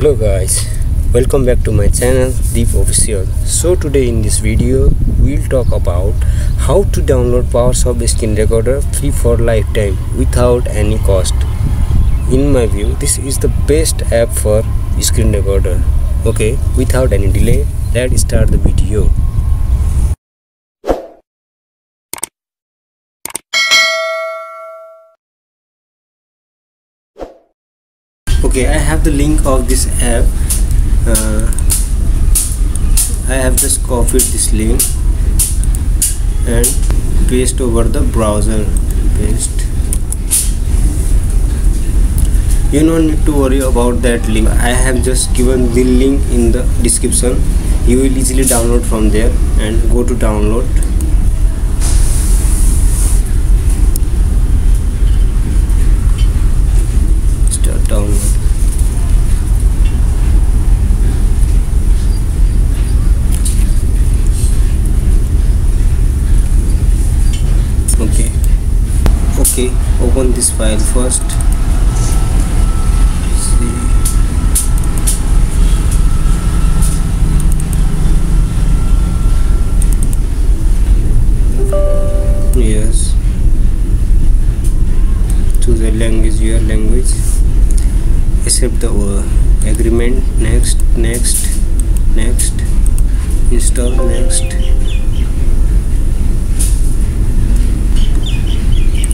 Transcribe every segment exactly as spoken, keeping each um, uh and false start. Hello guys, welcome back to my channel Deep Official. So today in this video we'll talk about how to download Apowersoft screen recorder free for lifetime without any cost. In my view, this is the best app for screen recorder. Okay, without any delay, let's start the video. Okay, I have the link of this app. uh, I have just copied this link and paste over the browser. Paste. You don't need to worry about that link. I have just given the link in the description. You will easily download from there and go to download. Start download. Okay, open this file first. See. Yes, choose the language, your language, accept the uh, agreement, next, next, next, install, next,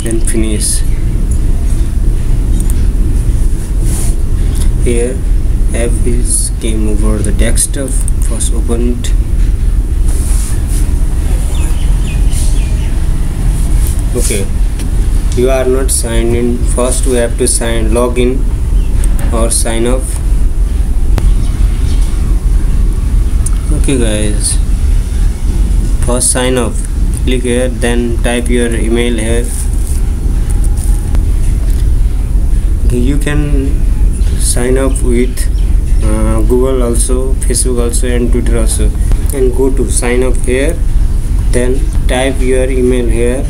and finish. Here app is came over the desktop. First open it. Okay, you are not signed in. First we have to sign login or sign up. Okay guys, first sign up, click here, then type your email here. You can sign up with uh, Google also, Facebook also, and Twitter also, and go to sign up here, then type your email here.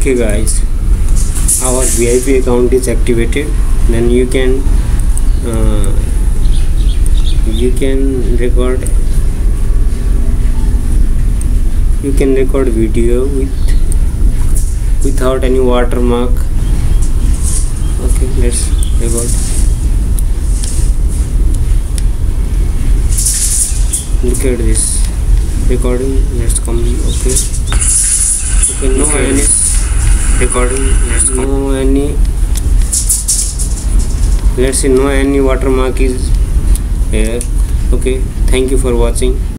Okay guys, our V I P account is activated. Then you can uh, you can record you can record video with without any watermark. Okay, let's record. Look at this recording. Let's come. Okay. Okay, no any. Recording. Let's no any. Let's see. No any watermark is here. Okay. Thank you for watching.